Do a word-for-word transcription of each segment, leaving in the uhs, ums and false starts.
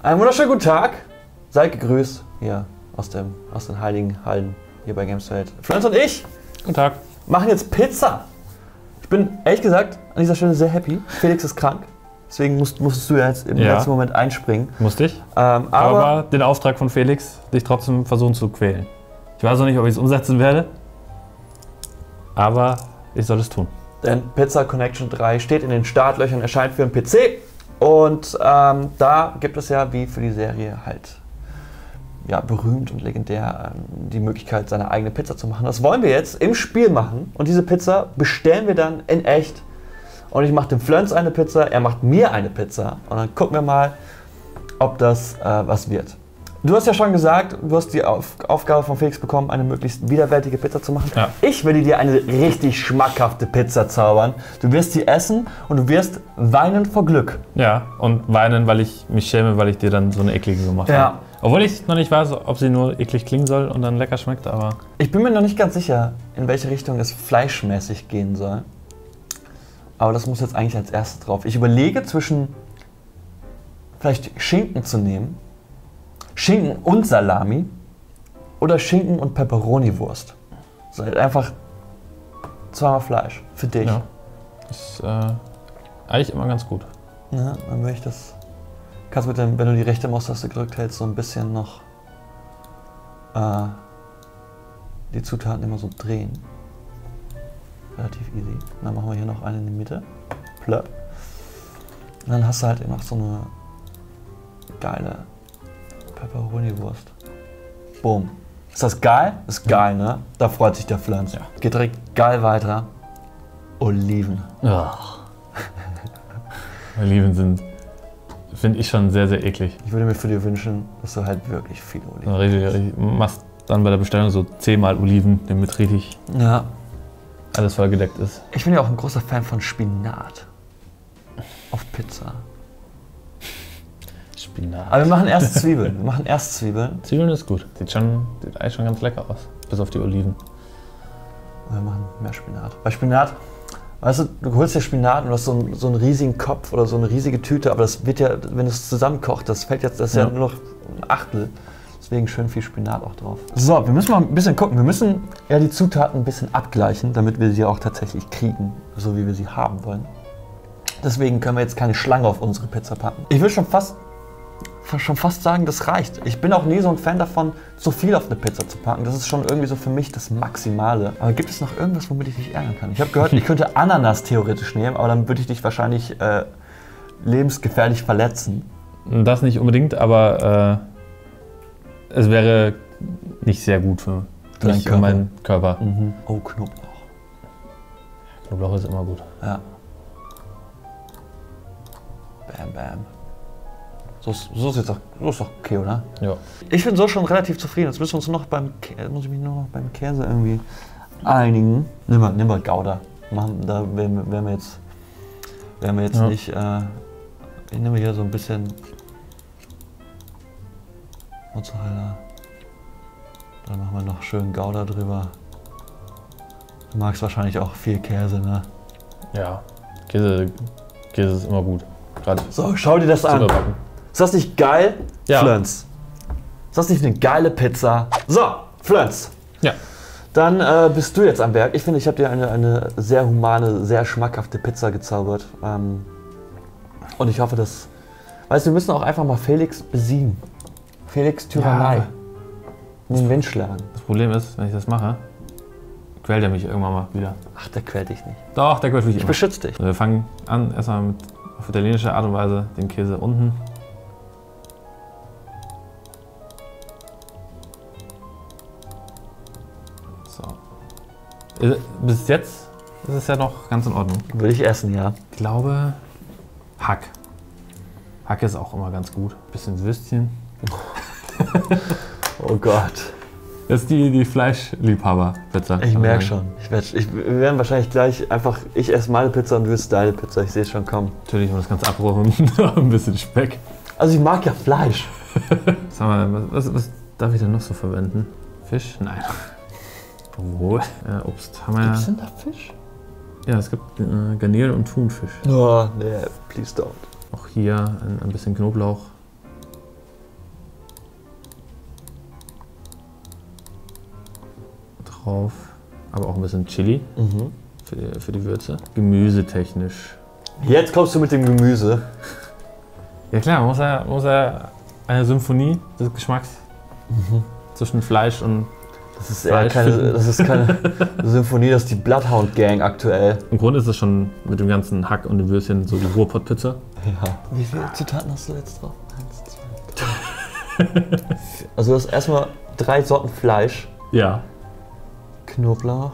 Einen wunderschönen guten Tag. Seid gegrüßt hier aus, dem, aus den heiligen Hallen hier bei GamesFeld. Flönz und ich guten Tag. Machen jetzt Pizza. Ich bin ehrlich gesagt an dieser Stelle sehr happy. Felix ist krank. Deswegen musst, musstest du ja jetzt im ja. letzten Moment einspringen. Musste ich. Ähm, aber, aber den Auftrag von Felix, dich trotzdem versuchen zu quälen. Ich weiß noch nicht, ob ich es umsetzen werde, aber ich soll es tun. Denn Pizza Connection drei steht in den Startlöchern, erscheint für den P C. Und ähm, da gibt es ja, wie für die Serie halt ja, berühmt und legendär, ähm, die Möglichkeit, seine eigene Pizza zu machen. Das wollen wir jetzt im Spiel machen. Und diese Pizza bestellen wir dann in echt. Und ich mache dem Flönz eine Pizza, er macht mir eine Pizza. Und dann gucken wir mal, ob das äh, was wird. Du hast ja schon gesagt, du hast die Auf Aufgabe von Felix bekommen, eine möglichst widerwärtige Pizza zu machen. Ja. Ich werde dir eine richtig schmackhafte Pizza zaubern. Du wirst sie essen und du wirst weinen vor Glück. Ja, und weinen, weil ich mich schäme, weil ich dir dann so eine eklige gemacht ja. habe. Obwohl ich noch nicht weiß, ob sie nur eklig klingen soll und dann lecker schmeckt, aber... Ich bin mir noch nicht ganz sicher, in welche Richtung es fleischmäßig gehen soll. Aber das muss jetzt eigentlich als erstes drauf. Ich überlege zwischen vielleicht Schinken zu nehmen, Schinken und Salami oder Schinken und Pepperoni-Wurst. So halt einfach zweimal Fleisch für dich. Ja. Ist äh, eigentlich immer ganz gut. Ja, dann würde ich das... Kannst mit dem, wenn du die rechte Maustaste gedrückt hältst, so ein bisschen noch äh, die Zutaten immer so drehen. Relativ easy. Und dann machen wir hier noch eine in die Mitte. Plöpp. Und dann hast du halt eben noch so eine geile Pepperoni-Wurst. Boom. Ist das geil? Ist geil, ne? Da freut sich der Flönz. Ja. Geht direkt geil weiter. Oliven. Oh. Oliven sind, finde ich, schon sehr, sehr eklig. Ich würde mir für dir wünschen, dass du halt wirklich viele Oliven hast. Du machst dann bei der Bestellung so zehnmal Oliven, damit richtig. Ja. Alles vollgedeckt ist. Ich bin ja auch ein großer Fan von Spinat auf Pizza. Spinat. Aber wir machen erst Zwiebeln. Wir machen erst Zwiebeln. Zwiebeln ist gut. Sieht, schon, sieht eigentlich schon ganz lecker aus. Bis auf die Oliven. Und wir machen mehr Spinat. Bei Spinat, weißt du, du holst dir Spinat und du hast so einen, so einen riesigen Kopf oder so eine riesige Tüte, aber das wird ja, wenn es zusammenkocht, das fällt jetzt, das ist ja, ja nur noch ein Achtel. Deswegen schön viel Spinat auch drauf. So, wir müssen mal ein bisschen gucken. Wir müssen ja die Zutaten ein bisschen abgleichen, damit wir sie auch tatsächlich kriegen, so wie wir sie haben wollen. Deswegen können wir jetzt keine Schlange auf unsere Pizza packen. Ich will schon fast, schon fast sagen, das reicht. Ich bin auch nie so ein Fan davon, so viel auf eine Pizza zu packen. Das ist schon irgendwie so für mich das Maximale. Aber gibt es noch irgendwas, womit ich dich ärgern kann? Ich habe gehört, ich könnte Ananas theoretisch nehmen, aber dann würde ich dich wahrscheinlich äh, lebensgefährlich verletzen. Das nicht unbedingt, aber... Äh Es wäre nicht sehr gut für, Dein für meinen Körper. Mhm. Oh, Knoblauch. Knoblauch ist immer gut. Ja. Bam, bam. So ist, so ist jetzt auch, so ist doch okay, oder? Ja. Ich bin so schon relativ zufrieden. Jetzt müssen wir uns noch beim Käse, muss ich mich noch beim Käse irgendwie einigen. Nimm mal, nimm mal Gouda. Machen, da werden wir jetzt, werden wir jetzt ja. nicht. Äh, ich nehme hier so ein bisschen. Mozzarella. Dann machen wir noch schön Gouda drüber. Du magst wahrscheinlich auch viel Käse, ne? Ja, Käse, Käse ist immer gut. Gerade so, schau dir das an. Ist das nicht geil? Ja. Flönz. Ist das nicht eine geile Pizza? So, Flönz. Ja. Dann äh, bist du jetzt am Werk. Ich finde, ich habe dir eine, eine sehr humane, sehr schmackhafte Pizza gezaubert. Ähm, und ich hoffe, dass... Weißt du, wir müssen auch einfach mal Felix besiegen. Felix Tyrannei. Ja. In den Wind schlagen. Das Problem ist, wenn ich das mache, quält er mich irgendwann mal wieder. Ach, der quält dich nicht. Doch, der quält mich immer. Ich beschütze dich. Also wir fangen an, erstmal mit auf italienische Art und Weise den Käse unten. So. Bis jetzt ist es ja noch ganz in Ordnung. Würde ich essen, ja. Ich glaube, Hack. Hack ist auch immer ganz gut. Bisschen Würstchen. Oh Gott. Das ist die, die Fleischliebhaber-Pizza. Ich merke schon. Ich werd, ich, wir werden wahrscheinlich gleich einfach, ich esse meine Pizza und du isst deine Pizza. Ich sehe es schon kommen. Natürlich, man das Ganze abrufen und ein bisschen Speck. Also ich mag ja Fleisch. Sag mal, was, was darf ich denn noch so verwenden? Fisch? Nein. Obwohl. Äh, Obst. Haben wir ja. Gibt's denn da Fisch? Ja, es gibt äh, Garnelen und Thunfisch. Oh, nee, please don't. Auch hier ein, ein bisschen Knoblauch. drauf, aber auch ein bisschen Chili mhm. für, die, für die Würze. Gemüsetechnisch. Jetzt kommst du mit dem Gemüse. Ja klar, man muss ja, muss ja eine Symphonie des Geschmacks mhm. zwischen Fleisch und Das ist, eher keine, das ist keine Symphonie, das ist die Bloodhound Gang aktuell. Im Grunde ist das schon mit dem ganzen Hack und dem Würstchen so die Ruhrpott-Pizza. Ja. Wie viele Zutaten hast du jetzt drauf? Eins, zwei, drei. Also du hast erstmal drei Sorten Fleisch. Ja. Knoblauch.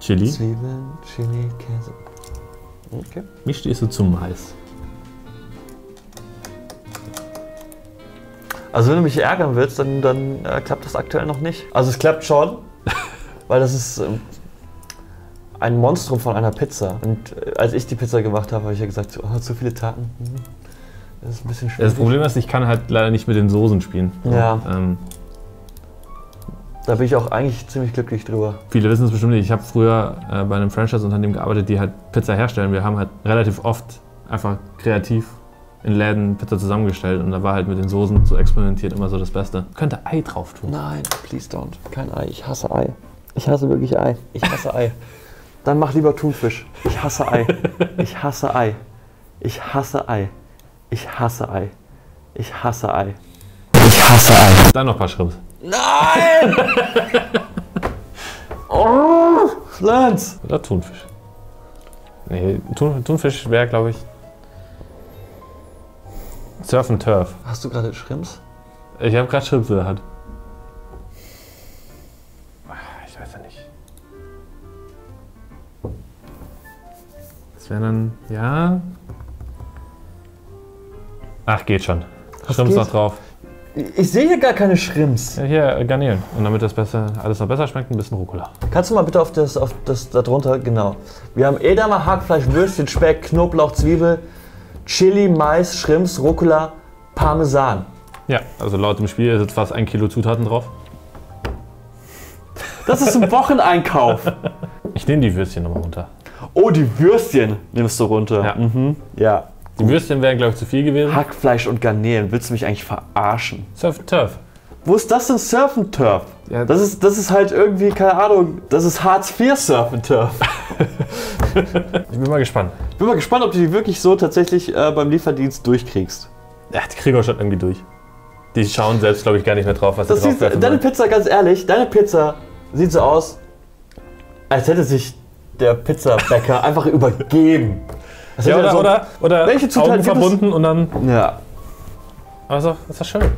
Chili. Zwiebeln, Chili, Käse. Okay. Wie stehst du zum Mais? Also wenn du mich ärgern willst, dann, dann äh, klappt das aktuell noch nicht. Also es klappt schon, weil das ist ähm, ein Monstrum von einer Pizza. Und äh, als ich die Pizza gemacht habe, habe ich ja gesagt, oh, zu viele Taten. Das ist ein bisschen schwierig. Das Problem ist, ich kann halt leider nicht mit den Soßen spielen. Ja. Ähm, da bin ich auch eigentlich ziemlich glücklich drüber. Viele wissen es bestimmt nicht. Ich habe früher äh, bei einem Franchise-Unternehmen gearbeitet, die halt Pizza herstellen. Wir haben halt relativ oft einfach kreativ in Läden Pizza zusammengestellt und da war halt mit den Soßen so experimentiert immer so das Beste. Ich könnte Ei drauf tun. Nein, please don't. Kein Ei. Ich hasse Ei. Ich hasse wirklich Ei. Ich hasse Ei. Dann mach lieber Thunfisch. Ich hasse Ei. Ich hasse Ei. Ich hasse Ei. Ich hasse Ei. Ich hasse Ei. Ich hasse Ei. Dann noch ein paar Schrimps. Nein! Oh, Flönz! Oder Thunfisch. Nee, Thun, Thunfisch wäre, glaube ich, Surf and Turf. Hast du gerade Schrimps? Ich habe gerade Schrimps in der Hand. Ich weiß ja nicht. Das wäre dann, ja. Ach, geht schon. Was Schrimps geht? Noch drauf. Ich sehe hier gar keine Schrimps. Ja, hier Garnelen. Und damit das besser, alles noch besser schmeckt, ein bisschen Rucola. Kannst du mal bitte auf das, auf das da drunter, genau. Wir haben Edamer, Hackfleisch, Würstchen, Speck, Knoblauch, Zwiebel, Chili, Mais, Schrimps, Rucola, Parmesan. Ja, also laut dem Spiel sind fast ein Kilo Zutaten drauf. Das ist ein Wocheneinkauf. Ich nehme die Würstchen nochmal runter. Oh, die Würstchen nimmst du runter. Ja. Mhm. Ja. Die Würstchen wären, glaube ich, zu viel gewesen. Hackfleisch und Garnelen. Willst du mich eigentlich verarschen? Surf and Turf. Wo ist das denn Surf and Turf? Ja, das, ist, das ist halt irgendwie, keine Ahnung, das ist Hartz vier Surf and Turf. Ich bin mal gespannt. Ich bin mal gespannt, ob du die wirklich so tatsächlich äh, beim Lieferdienst durchkriegst. Ja, die kriegen wir schon irgendwie durch. Die schauen selbst, glaube ich, gar nicht mehr drauf, was das da drauf sieht. Deine Pizza, ganz ehrlich, deine Pizza sieht so aus, als hätte sich der Pizzabäcker einfach übergeben. Das ja, oder, so, oder, oder welche Zutaten Augen verbunden und dann... Ja. Aber das ist doch schön.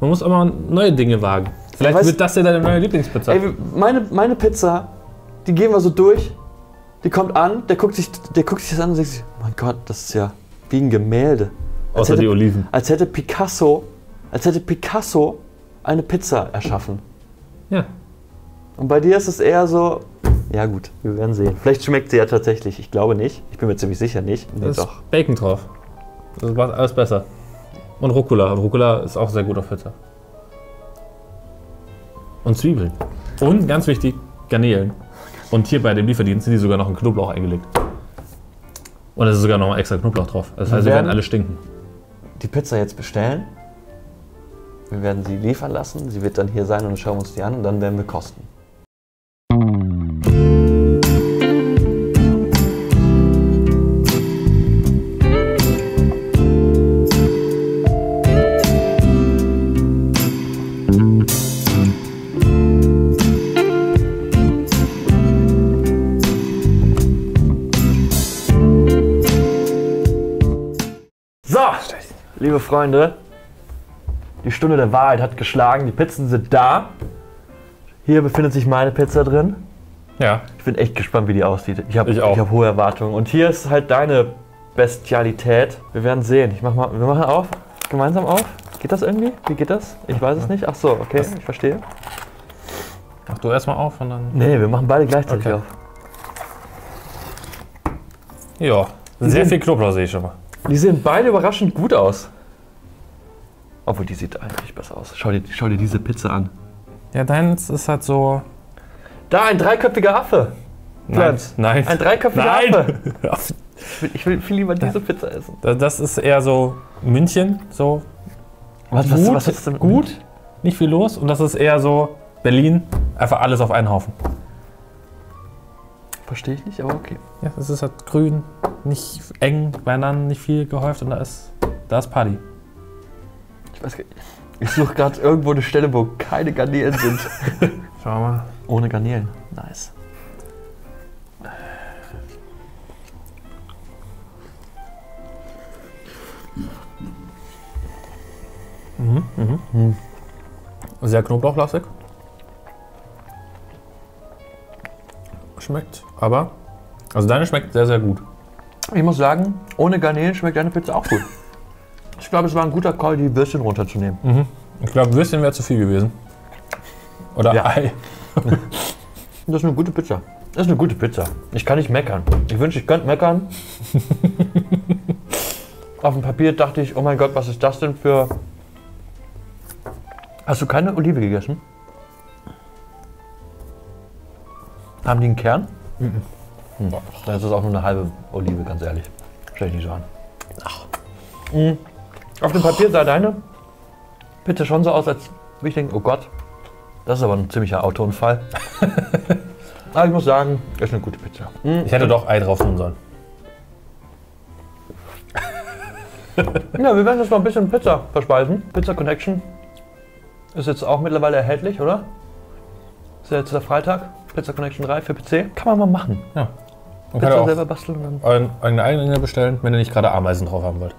Man muss immer neue Dinge wagen. Vielleicht ja, weißt, wird das ja deine neue Lieblingspizza. Ey, meine, meine Pizza, die gehen wir so durch, die kommt an, der guckt sich, der guckt sich das an und sagt sich, mein Gott, das ist ja wie ein Gemälde. Als Außer hätte, die Oliven. Als hätte Picasso, als hätte Picasso eine Pizza erschaffen. Ja. Und bei dir ist es eher so, ja gut, wir werden sehen. Vielleicht schmeckt sie ja tatsächlich, ich glaube nicht. Ich bin mir ziemlich sicher nicht. Nee, da ist doch Bacon drauf. Das macht alles besser. Und Rucola. Und Rucola ist auch sehr gut auf Pizza. Und Zwiebeln. Und ganz wichtig, Garnelen. Und hier bei dem Lieferdienst sind die sogar noch einen Knoblauch eingelegt. Und es ist sogar noch ein extra Knoblauch drauf. Das heißt, wir werden alle stinken. Die Pizza jetzt bestellen. Wir werden sie liefern lassen. Sie wird dann hier sein und schauen uns die an und dann werden wir kosten. Liebe Freunde, die Stunde der Wahrheit hat geschlagen, die Pizzen sind da. Hier befindet sich meine Pizza drin. Ja. Ich bin echt gespannt, wie die aussieht. Ich habe ich ich hab hohe Erwartungen. Und hier ist halt deine Bestialität. Wir werden sehen. Ich mach mal, wir machen auf, gemeinsam auf. Geht das irgendwie? Wie geht das? Ich weiß es nicht. Ach so, okay, ich verstehe. Mach du erstmal auf und dann... Nee, wir machen beide gleichzeitig okay. auf. Ja, sehr viel Knoblauch sehe ich schon mal. Die sehen beide überraschend gut aus. Obwohl, die sieht eigentlich besser aus. Schau dir, schau dir diese Pizza an. Ja, deins ist halt so... Da, ein dreiköpfiger Affe. Nein, nein. Ein dreiköpfiger nein. Affe. Ich will, ich will viel lieber diese Pizza essen. Das ist eher so München, so... Was, was, gut, was ist denn gut? Nicht viel los. Und das ist eher so Berlin, Einfach alles auf einen Haufen. Verstehe ich nicht, aber okay. Ja, es ist halt grün, nicht eng, beieinander, nicht viel gehäuft und da ist, da ist Party. Ich weiß gar nicht. Ich suche gerade irgendwo eine Stelle, wo keine Garnelen sind. Schauen wir mal. Ohne Garnelen. Nice. Mhm, mhm. Mhm. Sehr knoblauchlastig. Schmeckt, aber. Also deine schmeckt sehr, sehr gut. Ich muss sagen, ohne Garnelen schmeckt deine Pizza auch gut. Ich glaube, es war ein guter Call, die Würstchen runterzunehmen. Mhm. Ich glaube, Würstchen wäre zu viel gewesen. Oder ja. Ei. Das ist eine gute Pizza. Das ist eine gute Pizza. Ich kann nicht meckern. Ich wünschte, ich könnte meckern. Auf dem Papier dachte ich, oh mein Gott, was ist das denn für... Hast du keine Olive gegessen? Haben die einen Kern? Mhm. Hm. Dann ist das auch nur eine halbe Olive, ganz ehrlich. Stell ich nicht so an. Ach. Mhm. Auf dem Papier sah deine Pizza schon so aus, als würde ich denken, oh Gott, das ist aber ein ziemlicher Autounfall. Aber ich muss sagen, das ist eine gute Pizza. Mhm. Ich hätte doch Ei drauf tun sollen. Ja, wir werden jetzt noch ein bisschen Pizza verspeisen. Pizza Connection ist jetzt auch mittlerweile erhältlich, oder? Ist ja jetzt der Freitag, Pizza Connection drei für P C. Kann man mal machen. Ja. Man Pizza kann selber basteln und dann einen eigenen bestellen, wenn ihr nicht gerade Ameisen drauf haben wollt.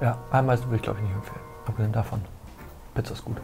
Ja, Ameisen würde ich glaube ich nicht empfehlen. Abgesehen davon, Pizza ist gut.